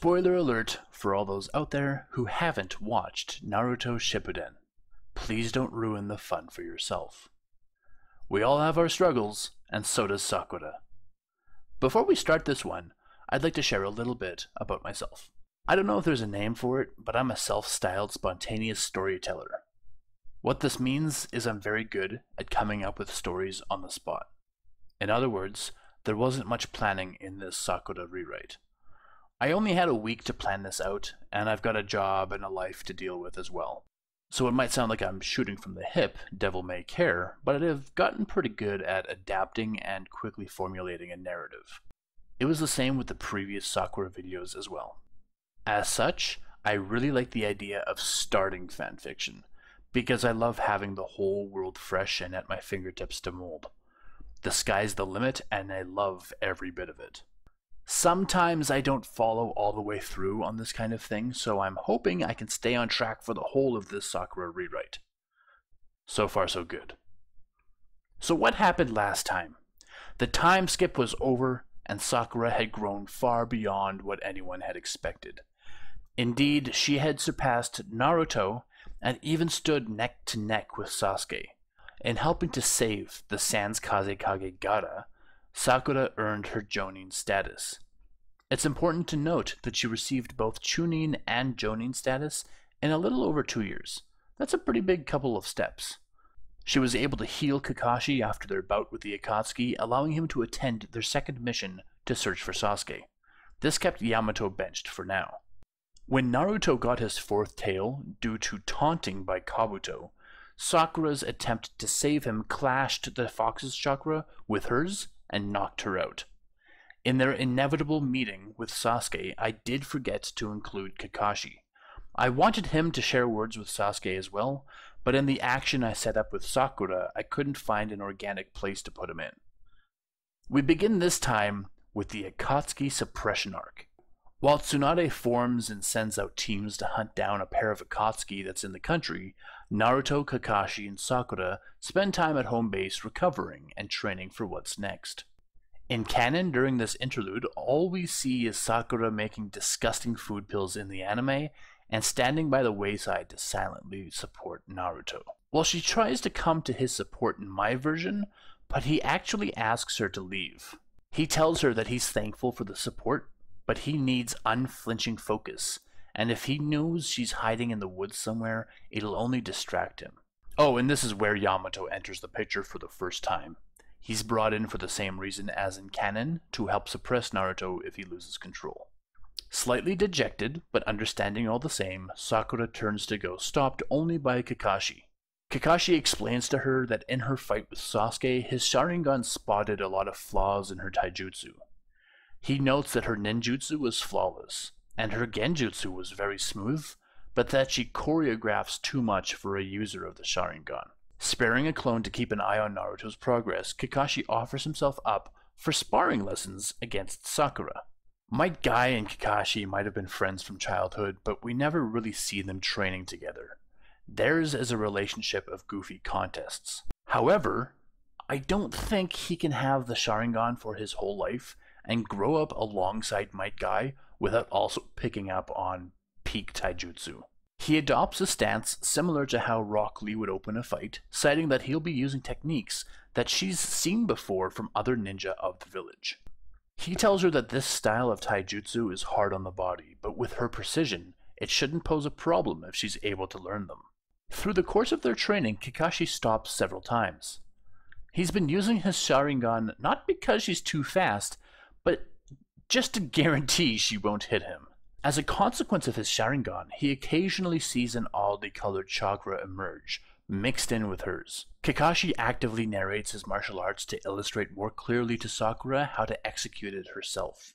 Spoiler alert for all those out there who haven't watched Naruto Shippuden. Please don't ruin the fun for yourself. We all have our struggles, and so does Sakura. Before we start this one, I'd like to share a little bit about myself. I don't know if there's a name for it, but I'm a self-styled spontaneous storyteller. What this means is I'm very good at coming up with stories on the spot. In other words, there wasn't much planning in this Sakura rewrite. I only had a week to plan this out, and I've got a job and a life to deal with as well. So it might sound like I'm shooting from the hip, devil may care, but I've gotten pretty good at adapting and quickly formulating a narrative. It was the same with the previous Sakura videos as well. As such, I really like the idea of starting fanfiction, because I love having the whole world fresh and at my fingertips to mold. The sky's the limit, and I love every bit of it. Sometimes I don't follow all the way through on this kind of thing, so I'm hoping I can stay on track for the whole of this Sakura rewrite. So far, so good. So what happened last time? The time skip was over, and Sakura had grown far beyond what anyone had expected. Indeed, she had surpassed Naruto and even stood neck to neck with Sasuke. In helping to save the Sans Kazekage Gaara, Sakura earned her Jonin status. It's important to note that she received both Chunin and Jonin status in a little over 2 years. That's a pretty big couple of steps. She was able to heal Kakashi after their bout with the Akatsuki, allowing him to attend their second mission to search for Sasuke. This kept Yamato benched for now. When Naruto got his fourth tail due to taunting by Kabuto, Sakura's attempt to save him clashed the fox's chakra with hers and knocked her out. In their inevitable meeting with Sasuke, I did forget to include Kakashi. I wanted him to share words with Sasuke as well, but in the action I set up with Sakura, I couldn't find an organic place to put him in. We begin this time with the Akatsuki suppression arc. While Tsunade forms and sends out teams to hunt down a pair of Akatsuki that's in the country, Naruto, Kakashi, and Sakura spend time at home base recovering and training for what's next. In canon during this interlude, all we see is Sakura making disgusting food pills in the anime and standing by the wayside to silently support Naruto. Well, she tries to come to his support in my version, but he actually asks her to leave. He tells her that he's thankful for the support, but he needs unflinching focus, and if he knows she's hiding in the woods somewhere, it'll only distract him. Oh, and this is where Yamato enters the picture for the first time. He's brought in for the same reason as in canon, to help suppress Naruto if he loses control. Slightly dejected, but understanding all the same, Sakura turns to go, stopped only by Kakashi. Kakashi explains to her that in her fight with Sasuke, his Sharingan spotted a lot of flaws in her taijutsu. He notes that her ninjutsu was flawless, and her genjutsu was very smooth, but that she choreographs too much for a user of the Sharingan. Sparing a clone to keep an eye on Naruto's progress, Kakashi offers himself up for sparring lessons against Sakura. Might Guy and Kakashi might have been friends from childhood, but we never really see them training together. Theirs is a relationship of goofy contests. However, I don't think he can have the Sharingan for his whole life, and grow up alongside Might Guy without also picking up on peak taijutsu. He adopts a stance similar to how Rock Lee would open a fight, citing that he'll be using techniques that she's seen before from other ninja of the village. He tells her that this style of taijutsu is hard on the body, but with her precision, it shouldn't pose a problem if she's able to learn them. Through the course of their training, Kakashi stops several times. He's been using his Sharingan not because she's too fast, but just to guarantee she won't hit him. As a consequence of his Sharingan, he occasionally sees an oddly colored chakra emerge, mixed in with hers. Kakashi actively narrates his martial arts to illustrate more clearly to Sakura how to execute it herself.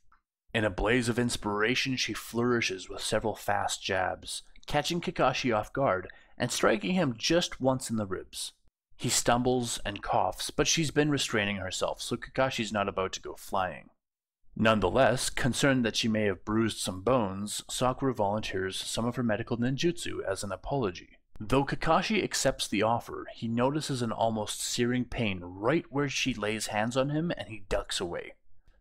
In a blaze of inspiration, she flourishes with several fast jabs, catching Kakashi off guard and striking him just once in the ribs. He stumbles and coughs, but she's been restraining herself, so Kakashi's not about to go flying. Nonetheless, concerned that she may have bruised some bones, Sakura volunteers some of her medical ninjutsu as an apology. Though Kakashi accepts the offer, he notices an almost searing pain right where she lays hands on him and he ducks away.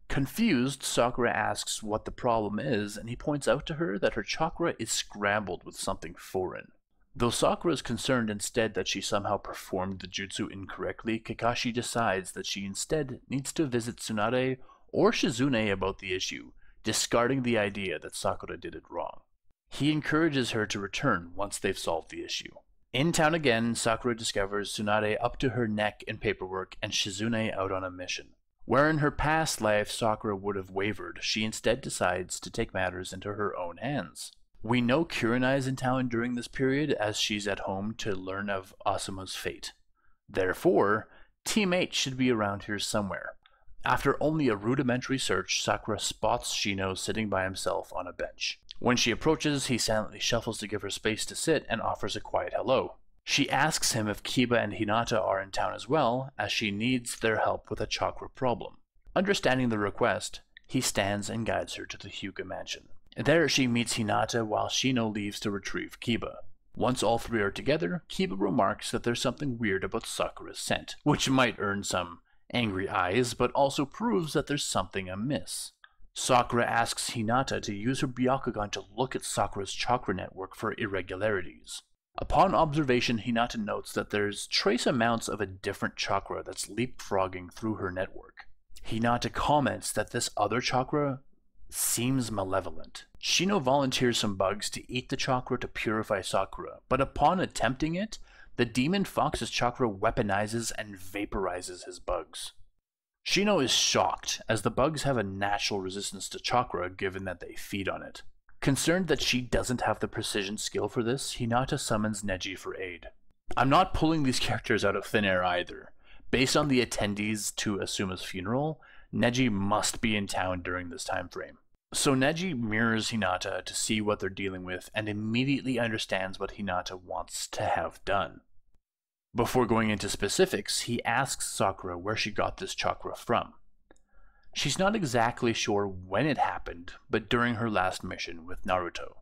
Confused, Sakura asks what the problem is, and he points out to her that her chakra is scrambled with something foreign. Though Sakura is concerned instead that she somehow performed the jutsu incorrectly, Kakashi decides that she instead needs to visit Tsunade or Shizune about the issue, discarding the idea that Sakura did it wrong. He encourages her to return once they've solved the issue. In town again, Sakura discovers Tsunade up to her neck in paperwork and Shizune out on a mission. Where in her past life Sakura would have wavered, she instead decides to take matters into her own hands. We know Kurenai is in town during this period as she's at home to learn of Asuma's fate. Therefore, Team 8 should be around here somewhere. After only a rudimentary search, Sakura spots Shino sitting by himself on a bench. When she approaches, he silently shuffles to give her space to sit and offers a quiet hello. She asks him if Kiba and Hinata are in town as well, as she needs their help with a chakra problem. Understanding the request, he stands and guides her to the Hyuga mansion. There she meets Hinata while Shino leaves to retrieve Kiba. Once all three are together, Kiba remarks that there's something weird about Sakura's scent, which might earn some angry eyes, but also proves that there's something amiss. Sakura asks Hinata to use her Byakugan to look at Sakura's chakra network for irregularities. Upon observation, Hinata notes that there's trace amounts of a different chakra that's leapfrogging through her network. Hinata comments that this other chakra seems malevolent. Shino volunteers some bugs to eat the chakra to purify Sakura, but upon attempting it, the demon fox's chakra weaponizes and vaporizes his bugs. Shino is shocked, as the bugs have a natural resistance to chakra given that they feed on it. Concerned that she doesn't have the precision skill for this, Hinata summons Neji for aid. I'm not pulling these characters out of thin air either. Based on the attendees to Asuma's funeral, Neji must be in town during this time frame. So Neji mirrors Hinata to see what they're dealing with and immediately understands what Hinata wants to have done. Before going into specifics, he asks Sakura where she got this chakra from. She's not exactly sure when it happened, but during her last mission with Naruto.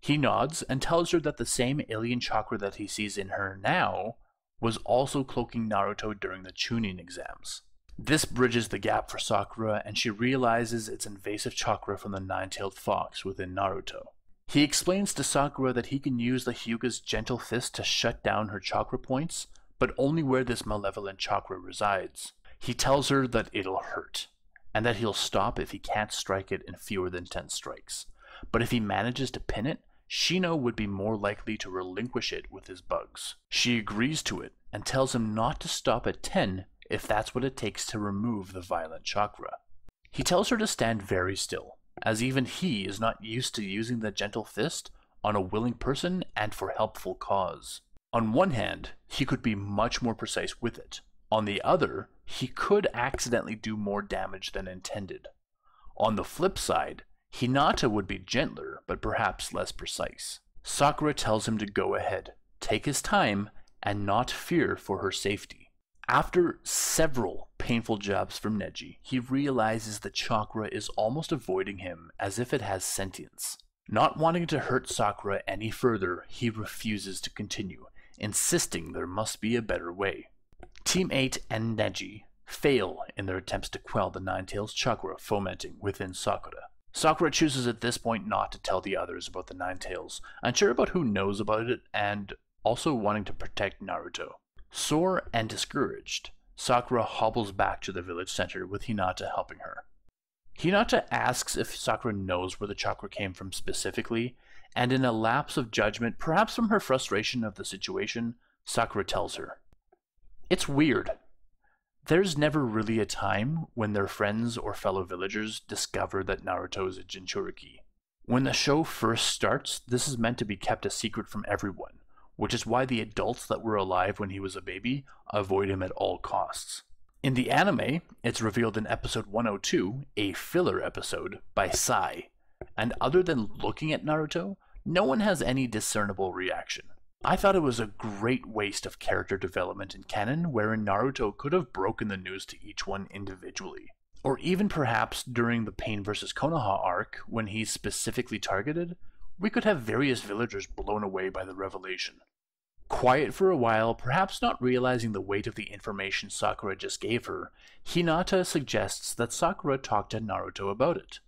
He nods and tells her that the same alien chakra that he sees in her now was also cloaking Naruto during the Chunin exams. This bridges the gap for Sakura, and she realizes it's invasive chakra from the Nine-tailed fox within Naruto. He explains to Sakura that he can use the Hyuga's gentle fist to shut down her chakra points, but only where this malevolent chakra resides. He tells her that it'll hurt, and that he'll stop if he can't strike it in fewer than 10 strikes. But if he manages to pin it, Shino would be more likely to relinquish it with his bugs. She agrees to it, and tells him not to stop at 10, if that's what it takes to remove the violent chakra. He tells her to stand very still, as even he is not used to using the gentle fist on a willing person and for helpful cause. On one hand, he could be much more precise with it. On the other, he could accidentally do more damage than intended. On the flip side, Hinata would be gentler, but perhaps less precise. Sakura tells him to go ahead, take his time, and not fear for her safety. After several painful jabs from Neji, he realizes the chakra is almost avoiding him as if it has sentience. Not wanting to hurt Sakura any further, he refuses to continue, insisting there must be a better way. Team 8 and Neji fail in their attempts to quell the Nine-Tails chakra fomenting within Sakura. Sakura chooses at this point not to tell the others about the Nine-Tails, unsure about who knows about it and also wanting to protect Naruto. Sore and discouraged, Sakura hobbles back to the village center with Hinata helping her. Hinata asks if Sakura knows where the chakra came from specifically, and in a lapse of judgment, perhaps from her frustration of the situation, Sakura tells her. It's weird. There's never really a time when their friends or fellow villagers discover that Naruto is a Jinchuriki. When the show first starts, this is meant to be kept a secret from everyone, which is why the adults that were alive when he was a baby avoid him at all costs. In the anime, it's revealed in episode 102, a filler episode, by Sai, and other than looking at Naruto, no one has any discernible reaction. I thought it was a great waste of character development in canon wherein Naruto could have broken the news to each one individually. Or even perhaps during the Pain vs. Konoha arc, when he's specifically targeted, we could have various villagers blown away by the revelation. Quiet for a while, perhaps not realizing the weight of the information Sakura just gave her, Hinata suggests that Sakura talk to Naruto about it.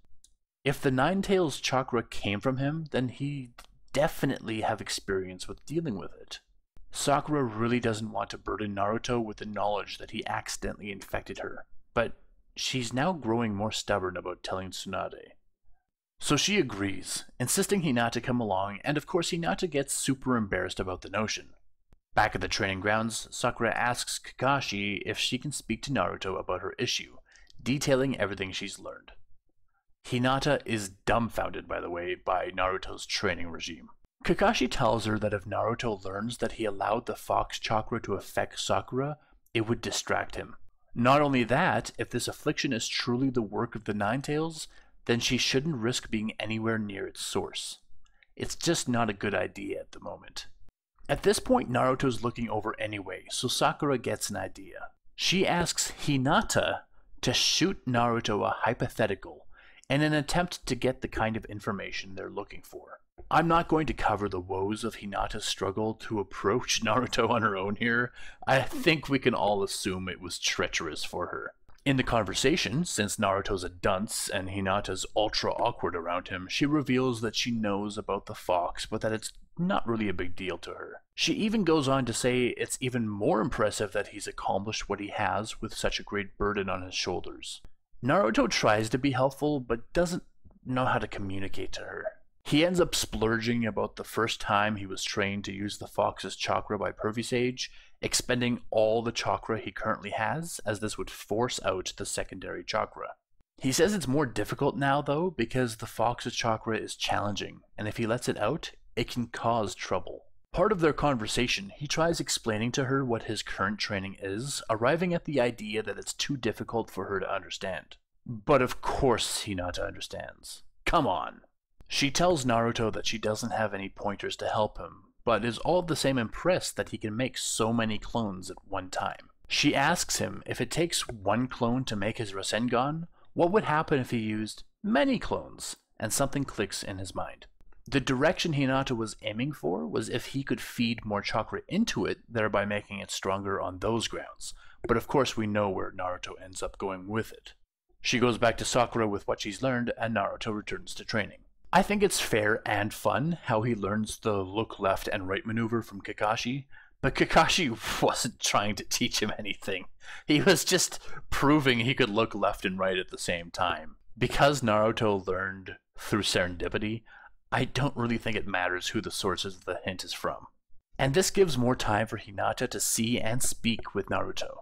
If the Nine-Tails chakra came from him, then he'd definitely have experience with dealing with it. Sakura really doesn't want to burden Naruto with the knowledge that he accidentally infected her, but she's now growing more stubborn about telling Tsunade. So she agrees, insisting Hinata come along, and of course Hinata gets super embarrassed about the notion. Back at the training grounds, Sakura asks Kakashi if she can speak to Naruto about her issue, detailing everything she's learned. Hinata is dumbfounded, by the way, by Naruto's training regime. Kakashi tells her that if Naruto learns that he allowed the fox chakra to affect Sakura, it would distract him. Not only that, if this affliction is truly the work of the Nine-Tails, then she shouldn't risk being anywhere near its source. It's just not a good idea at the moment. At this point, Naruto's looking over anyway, so Sakura gets an idea. She asks Hinata to shoot Naruto a hypothetical in an attempt to get the kind of information they're looking for. I'm not going to cover the woes of Hinata's struggle to approach Naruto on her own here. I think we can all assume it was treacherous for her. In the conversation, since Naruto's a dunce and Hinata's ultra awkward around him, she reveals that she knows about the fox, but that it's not really a big deal to her. She even goes on to say it's even more impressive that he's accomplished what he has with such a great burden on his shoulders. Naruto tries to be helpful, but doesn't know how to communicate to her. He ends up splurging about the first time he was trained to use the fox's chakra by Pervy's age, expending all the chakra he currently has, as this would force out the secondary chakra. He says it's more difficult now, though, because the fox's chakra is challenging, and if he lets it out, it can cause trouble. Part of their conversation, he tries explaining to her what his current training is, arriving at the idea that it's too difficult for her to understand. But of course Hinata understands. Come on! She tells Naruto that she doesn't have any pointers to help him, but is all the same impressed that he can make so many clones at one time. She asks him if it takes one clone to make his Rasengan, what would happen if he used many clones, and something clicks in his mind. The direction Hinata was aiming for was if he could feed more chakra into it, thereby making it stronger on those grounds, but of course we know where Naruto ends up going with it. She goes back to Sakura with what she's learned, and Naruto returns to training. I think it's fair and fun how he learns the look left and right maneuver from Kakashi, but Kakashi wasn't trying to teach him anything. He was just proving he could look left and right at the same time. Because Naruto learned through serendipity, I don't really think it matters who the source of the hint is from. And this gives more time for Hinata to see and speak with Naruto.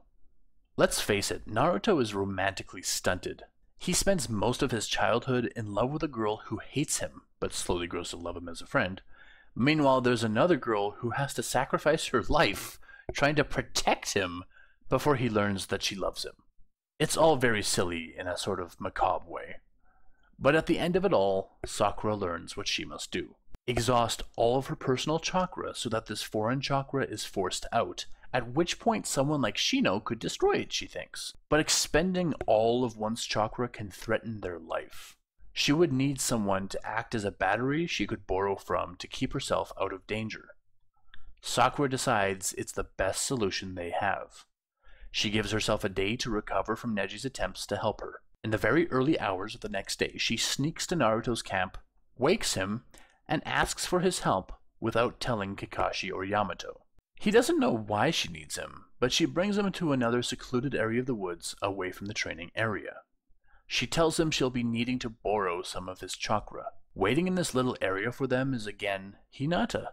Let's face it, Naruto is romantically stunted. He spends most of his childhood in love with a girl who hates him, but slowly grows to love him as a friend. Meanwhile, there's another girl who has to sacrifice her life, trying to protect him, before he learns that she loves him. It's all very silly in a sort of macabre way. But at the end of it all, Sakura learns what she must do. Exhaust all of her personal chakra so that this foreign chakra is forced out, at which point someone like Shino could destroy it, she thinks. But expending all of one's chakra can threaten their life. She would need someone to act as a battery she could borrow from to keep herself out of danger. Sakura decides it's the best solution they have. She gives herself a day to recover from Neji's attempts to help her. In the very early hours of the next day, she sneaks to Naruto's camp, wakes him, and asks for his help without telling Kakashi or Yamato. He doesn't know why she needs him, but she brings him to another secluded area of the woods away from the training area. She tells him she'll be needing to borrow some of his chakra. Waiting in this little area for them is again Hinata.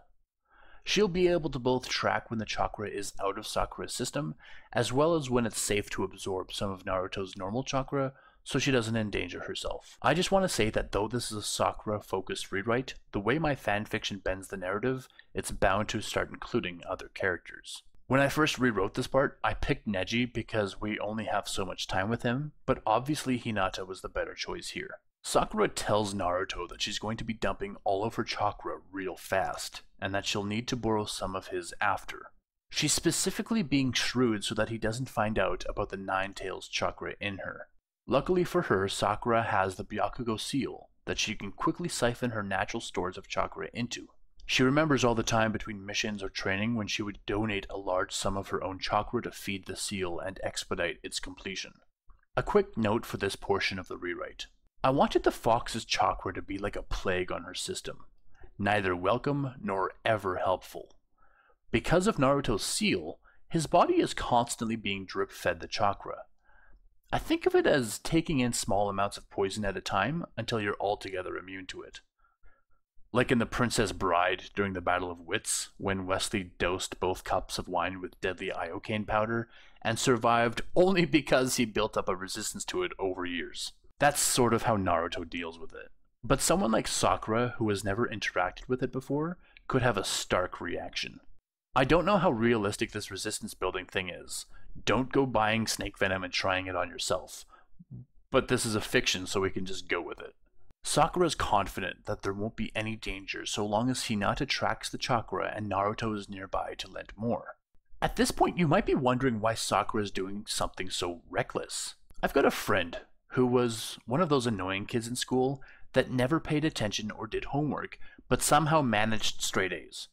She'll be able to both track when the chakra is out of Sakura's system, as well as when it's safe to absorb some of Naruto's normal chakra, so she doesn't endanger herself. I just want to say that though this is a Sakura-focused rewrite, the way my fanfiction bends the narrative, it's bound to start including other characters. When I first rewrote this part, I picked Neji because we only have so much time with him, but obviously Hinata was the better choice here. Sakura tells Naruto that she's going to be dumping all of her chakra real fast, and that she'll need to borrow some of his after. She's specifically being shrewd so that he doesn't find out about the Nine-Tails chakra in her. Luckily for her, Sakura has the Byakugo seal that she can quickly siphon her natural stores of chakra into. She remembers all the time between missions or training when she would donate a large sum of her own chakra to feed the seal and expedite its completion. A quick note for this portion of the rewrite. I wanted the fox's chakra to be like a plague on her system, neither welcome nor ever helpful. Because of Naruto's seal, his body is constantly being drip-fed the chakra. I think of it as taking in small amounts of poison at a time until you're altogether immune to it. Like in The Princess Bride during the Battle of Wits, when Wesley dosed both cups of wine with deadly iocane powder and survived only because he built up a resistance to it over years. That's sort of how Naruto deals with it. But someone like Sakura, who has never interacted with it before, could have a stark reaction. I don't know how realistic this resistance building thing is. Don't go buying snake venom and trying it on yourself. But this is a fiction, so we can just go with it. Sakura is confident that there won't be any danger so long as Hinata tracks the chakra and Naruto is nearby to lend more. At this point, you might be wondering why Sakura is doing something so reckless. I've got a friend who was one of those annoying kids in school that never paid attention or did homework, but somehow managed straight A's.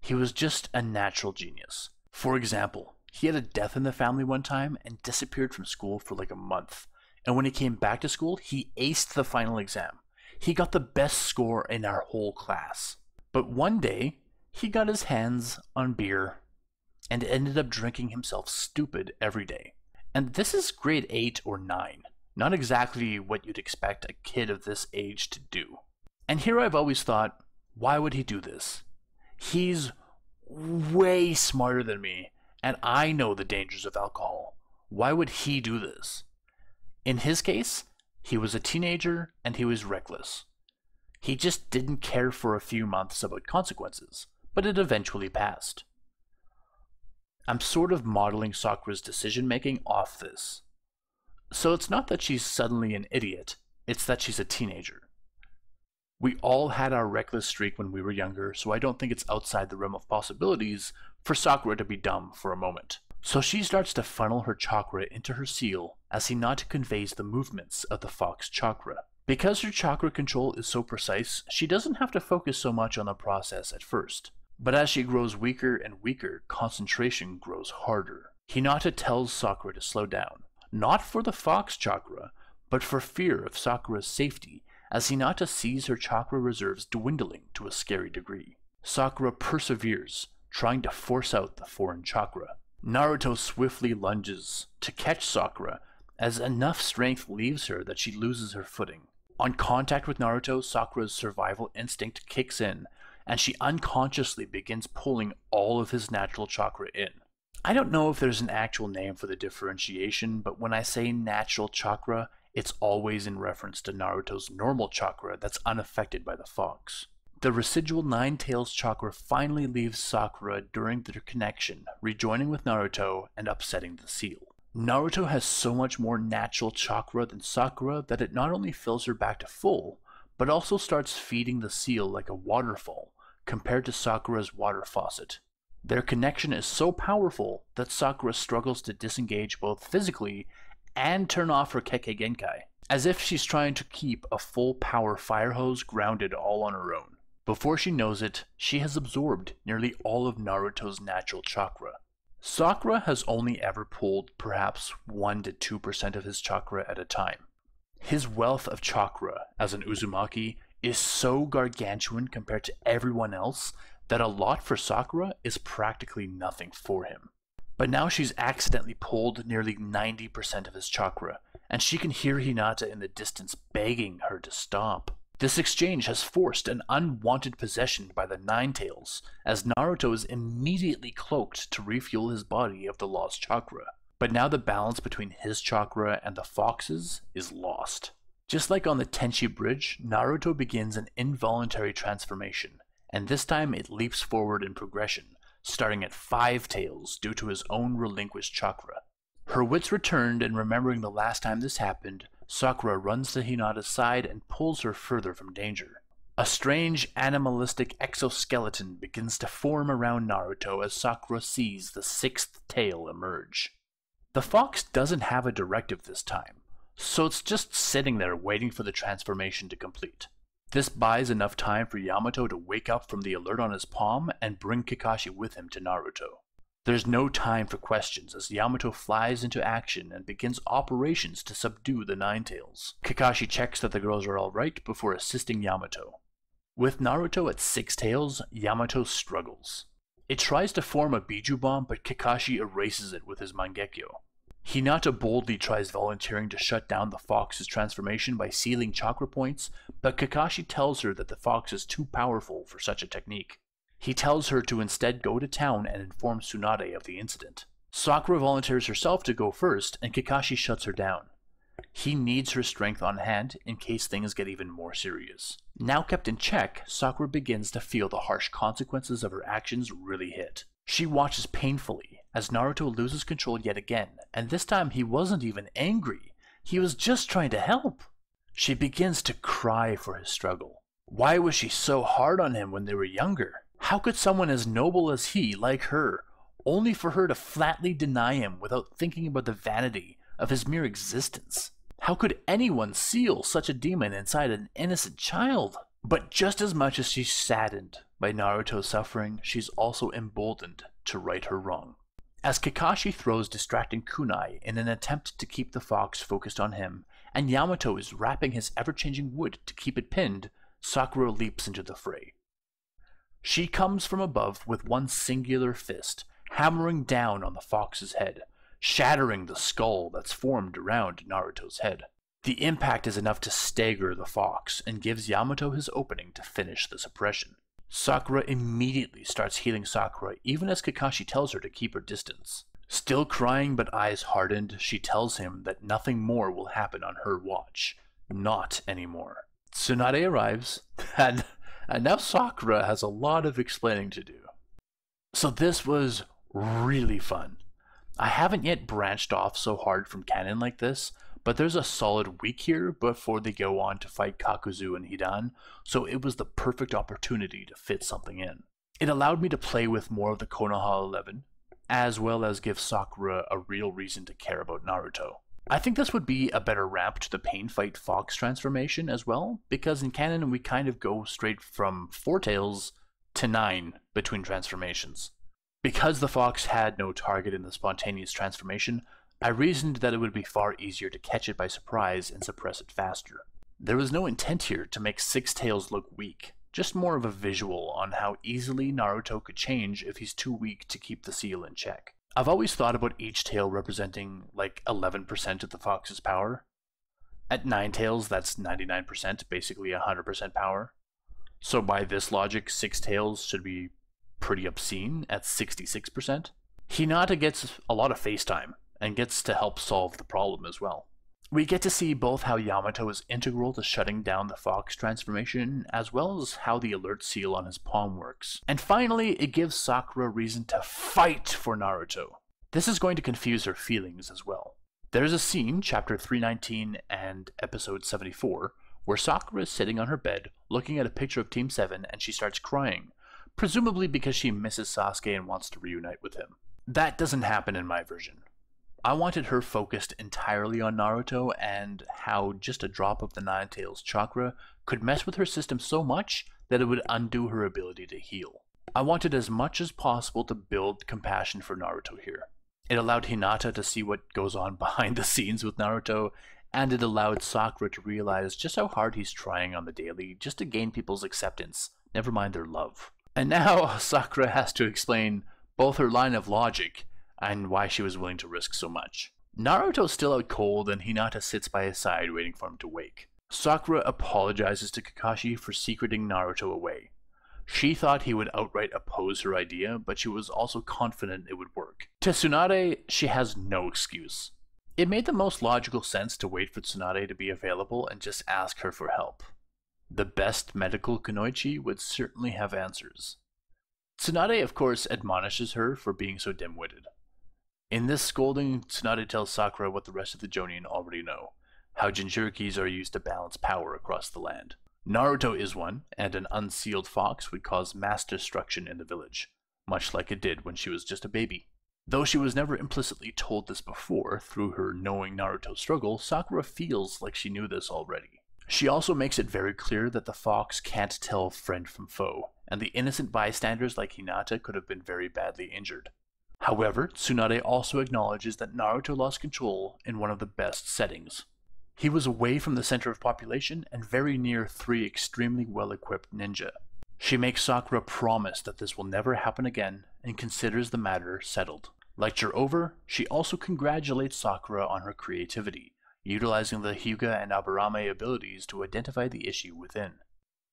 He was just a natural genius. For example, he had a death in the family one time and disappeared from school for like a month. And when he came back to school, he aced the final exam. He got the best score in our whole class. But one day, he got his hands on beer and ended up drinking himself stupid every day. And this is grade 8 or 9. Not exactly what you'd expect a kid of this age to do. And here I've always thought, why would he do this? He's way smarter than me, and I know the dangers of alcohol. Why would he do this? In his case, he was a teenager, and he was reckless. He just didn't care for a few months about consequences, but it eventually passed. I'm sort of modeling Sakura's decision-making off this. So it's not that she's suddenly an idiot, it's that she's a teenager. We all had our reckless streak when we were younger, so I don't think it's outside the realm of possibilities for Sakura to be dumb for a moment. So she starts to funnel her chakra into her seal as Hinata conveys the movements of the fox chakra. Because her chakra control is so precise, she doesn't have to focus so much on the process at first. But as she grows weaker and weaker, concentration grows harder. Hinata tells Sakura to slow down, not for the fox chakra, but for fear of Sakura's safety, as Hinata sees her chakra reserves dwindling to a scary degree. Sakura perseveres, trying to force out the foreign chakra. Naruto swiftly lunges to catch Sakura as enough strength leaves her that she loses her footing. On contact with Naruto, Sakura's survival instinct kicks in, and she unconsciously begins pulling all of his natural chakra in. I don't know if there's an actual name for the differentiation, but when I say natural chakra, it's always in reference to Naruto's normal chakra that's unaffected by the fox. The residual Nine-tailed chakra finally leaves Sakura during their connection, rejoining with Naruto and upsetting the seal. Naruto has so much more natural chakra than Sakura that it not only fills her back to full, but also starts feeding the seal like a waterfall, compared to Sakura's water faucet. Their connection is so powerful that Sakura struggles to disengage both physically and turn off her Kekkei Genkai, as if she's trying to keep a full power fire hose grounded all on her own. Before she knows it, she has absorbed nearly all of Naruto's natural chakra. Sakura has only ever pulled perhaps 1 to 2% of his chakra at a time. His wealth of chakra as an Uzumaki is so gargantuan compared to everyone else that a lot for Sakura is practically nothing for him. But now she's accidentally pulled nearly 90% of his chakra, and she can hear Hinata in the distance begging her to stop. This exchange has forced an unwanted possession by the Nine-tails, as Naruto is immediately cloaked to refuel his body of the lost chakra. But now the balance between his chakra and the fox's is lost. Just like on the Tenchi Bridge, Naruto begins an involuntary transformation, and this time it leaps forward in progression, starting at 5 tails due to his own relinquished chakra. Her wits returned, and remembering the last time this happened, Sakura runs to Hinata's side and pulls her further from danger. A strange animalistic exoskeleton begins to form around Naruto as Sakura sees the 6th tail emerge. The fox doesn't have a directive this time, so it's just sitting there waiting for the transformation to complete. This buys enough time for Yamato to wake up from the alert on his palm and bring Kakashi with him to Naruto. There's no time for questions as Yamato flies into action and begins operations to subdue the Nine-tails. Kakashi checks that the girls are alright before assisting Yamato. With Naruto at 6 tails, Yamato struggles. It tries to form a Biju bomb, but Kakashi erases it with his Mangekyo. Hinata boldly tries volunteering to shut down the fox's transformation by sealing chakra points, but Kakashi tells her that the fox is too powerful for such a technique. He tells her to instead go to town and inform Tsunade of the incident. Sakura volunteers herself to go first, and Kakashi shuts her down. He needs her strength on hand in case things get even more serious. Now kept in check, Sakura begins to feel the harsh consequences of her actions really hit. She watches painfully as Naruto loses control yet again, and this time he wasn't even angry. He was just trying to help. She begins to cry for his struggle. Why was she so hard on him when they were younger? How could someone as noble as he like her, only for her to flatly deny him without thinking about the vanity of his mere existence? How could anyone seal such a demon inside an innocent child? But just as much as she's saddened by Naruto's suffering, she's also emboldened to right her wrong. As Kakashi throws distracting kunai in an attempt to keep the fox focused on him, and Yamato is wrapping his ever-changing wood to keep it pinned, Sakura leaps into the fray. She comes from above with one singular fist, hammering down on the fox's head, shattering the skull that's formed around Naruto's head. The impact is enough to stagger the fox and gives Yamato his opening to finish this oppression. Sakura immediately starts healing Sakura even as Kakashi tells her to keep her distance. Still crying but eyes hardened, she tells him that nothing more will happen on her watch. Not anymore. Tsunade arrives, and now Sakura has a lot of explaining to do. So this was really fun. I haven't yet branched off so hard from canon like this, but there's a solid week here before they go on to fight Kakuzu and Hidan, so it was the perfect opportunity to fit something in. It allowed me to play with more of the Konoha 11, as well as give Sakura a real reason to care about Naruto. I think this would be a better wrap to the Pain Fight Fox transformation as well, because in canon we kind of go straight from 4 tails to 9 between transformations. Because the fox had no target in the spontaneous transformation, I reasoned that it would be far easier to catch it by surprise and suppress it faster. There was no intent here to make 6 tails look weak, just more of a visual on how easily Naruto could change if he's too weak to keep the seal in check. I've always thought about each tail representing like 11% of the fox's power. At 9 tails, that's 99%, basically 100% power. So by this logic, 6 tails should be pretty obscene at 66%. Hinata gets a lot of face time and gets to help solve the problem as well. We get to see both how Yamato is integral to shutting down the fox transformation as well as how the alert seal on his palm works. And finally, it gives Sakura reason to fight for Naruto. This is going to confuse her feelings as well. There's a scene, chapter 319 and episode 74, where Sakura is sitting on her bed looking at a picture of Team 10 and she starts crying, presumably because she misses Sasuke and wants to reunite with him. That doesn't happen in my version. I wanted her focused entirely on Naruto and how just a drop of the Nine-tails chakra could mess with her system so much that it would undo her ability to heal. I wanted as much as possible to build compassion for Naruto here. It allowed Hinata to see what goes on behind the scenes with Naruto, and it allowed Sakura to realize just how hard he's trying on the daily just to gain people's acceptance, never mind their love. And now Sakura has to explain both her line of logic and why she was willing to risk so much. Naruto's still out cold and Hinata sits by his side waiting for him to wake. Sakura apologizes to Kakashi for secreting Naruto away. She thought he would outright oppose her idea, but she was also confident it would work. To Tsunade, she has no excuse. It made the most logical sense to wait for Tsunade to be available and just ask her for help. The best medical kunoichi would certainly have answers. Tsunade, of course, admonishes her for being so dim-witted. In this scolding, Tsunade tells Sakura what the rest of the Jonin already know, how Jinchurikis are used to balance power across the land. Naruto is one, and an unsealed fox would cause mass destruction in the village, much like it did when she was just a baby. Though she was never implicitly told this before, through her knowing Naruto's struggle, Sakura feels like she knew this already. She also makes it very clear that the fox can't tell friend from foe, and the innocent bystanders like Hinata could have been very badly injured. However, Tsunade also acknowledges that Naruto lost control in one of the best settings. He was away from the center of population and very near three extremely well-equipped ninja. She makes Sakura promise that this will never happen again and considers the matter settled. Lecture over, she also congratulates Sakura on her creativity, utilizing the Hyuga and Aburame abilities to identify the issue within.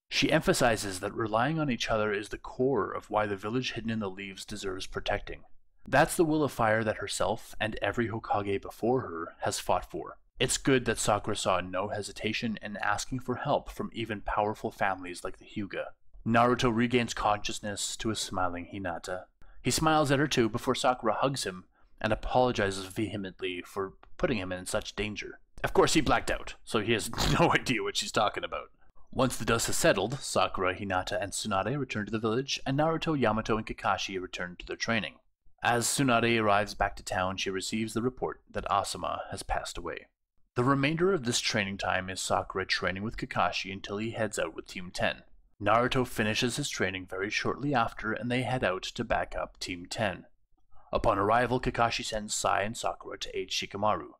She emphasizes that relying on each other is the core of why the village hidden in the leaves deserves protecting. That's the will of fire that herself, and every Hokage before her, has fought for. It's good that Sakura saw no hesitation in asking for help from even powerful families like the Hyuga. Naruto regains consciousness to a smiling Hinata. He smiles at her too before Sakura hugs him and apologizes vehemently for putting him in such danger. Of course he blacked out, so he has no idea what she's talking about. Once the dust has settled, Sakura, Hinata, and Tsunade return to the village, and Naruto, Yamato, and Kakashi return to their training. As Tsunade arrives back to town, she receives the report that Asuma has passed away. The remainder of this training time is Sakura training with Kakashi until he heads out with Team 10. Naruto finishes his training very shortly after, and they head out to back up Team 10. Upon arrival, Kakashi sends Sai and Sakura to aid Shikamaru.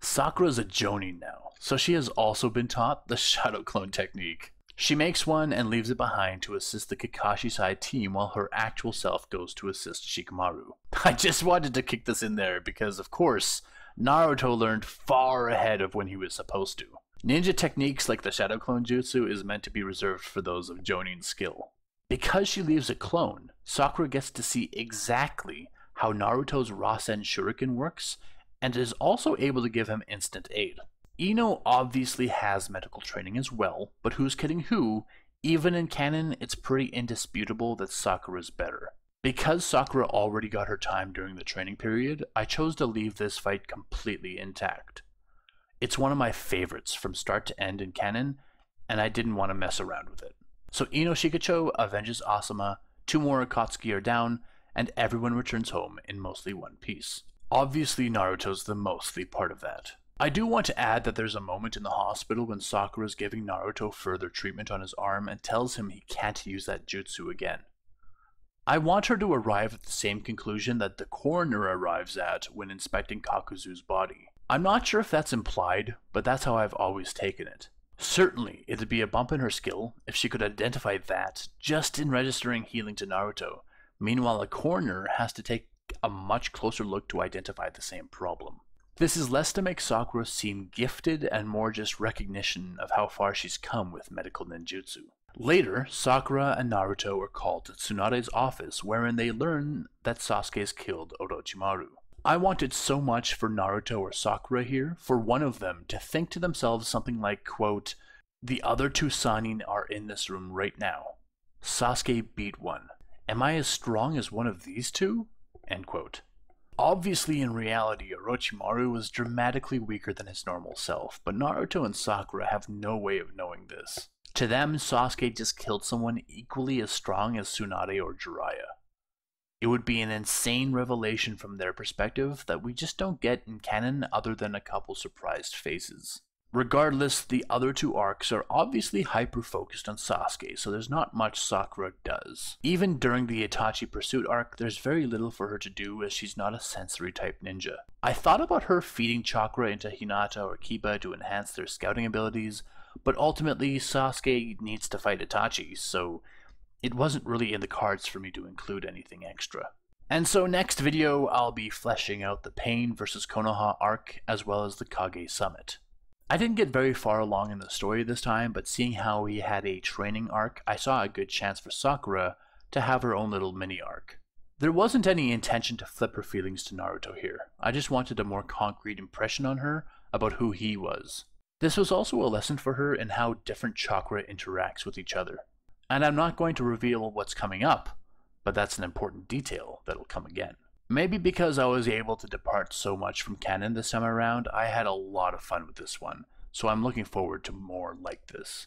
Sakura is a Jonin now, so she has also been taught the shadow clone technique. She makes one and leaves it behind to assist the Kakashi-Sai team while her actual self goes to assist Shikamaru. I just wanted to kick this in there because, of course, Naruto learned far ahead of when he was supposed to. Ninja techniques like the shadow clone jutsu is meant to be reserved for those of Jonin skill. Because she leaves a clone, Sakura gets to see exactly how Naruto's Rasen Shuriken works and is also able to give him instant aid. Ino obviously has medical training as well, but who's kidding who? Even in canon, it's pretty indisputable that Sakura's better. Because Sakura already got her time during the training period, I chose to leave this fight completely intact. It's one of my favorites from start to end in canon, and I didn't want to mess around with it. So Ino Shikacho avenges Asuma, two more Akatsuki are down, and everyone returns home in mostly one piece. Obviously Naruto's the mostly part of that. I do want to add that there's a moment in the hospital when Sakura is giving Naruto further treatment on his arm and tells him he can't use that jutsu again. I want her to arrive at the same conclusion that the coroner arrives at when inspecting Kakuzu's body. I'm not sure if that's implied, but that's how I've always taken it. Certainly, it'd be a bump in her skill if she could identify that just in registering healing to Naruto. Meanwhile, a coroner has to take a much closer look to identify the same problem. This is less to make Sakura seem gifted and more just recognition of how far she's come with medical ninjutsu. Later, Sakura and Naruto are called to Tsunade's office, wherein they learn that Sasuke's killed Orochimaru. I wanted so much for Naruto or Sakura here, for one of them to think to themselves something like, quote, "The other two Sanin are in this room right now. Sasuke beat one. Am I as strong as one of these two?" End quote. Obviously, in reality, Orochimaru was dramatically weaker than his normal self, but Naruto and Sakura have no way of knowing this. To them, Sasuke just killed someone equally as strong as Tsunade or Jiraiya. It would be an insane revelation from their perspective that we just don't get in canon other than a couple surprised faces. Regardless, the other two arcs are obviously hyper-focused on Sasuke, so there's not much Sakura does. Even during the Itachi pursuit arc, there's very little for her to do as she's not a sensory-type ninja. I thought about her feeding chakra into Hinata or Kiba to enhance their scouting abilities, but ultimately Sasuke needs to fight Itachi, so it wasn't really in the cards for me to include anything extra. And so next video, I'll be fleshing out the Pain vs. Konoha arc, as well as the Kage Summit. I didn't get very far along in the story this time, but seeing how he had a training arc, I saw a good chance for Sakura to have her own little mini-arc. There wasn't any intention to flip her feelings to Naruto here. I just wanted a more concrete impression on her about who he was. This was also a lesson for her in how different chakra interacts with each other. And I'm not going to reveal what's coming up, but that's an important detail that'll come again. Maybe because I was able to depart so much from canon this time around, I had a lot of fun with this one, so I'm looking forward to more like this.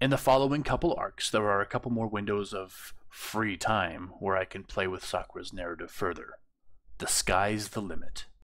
In the following couple arcs, there are a couple more windows of free time where I can play with Sakura's narrative further. The sky's the limit.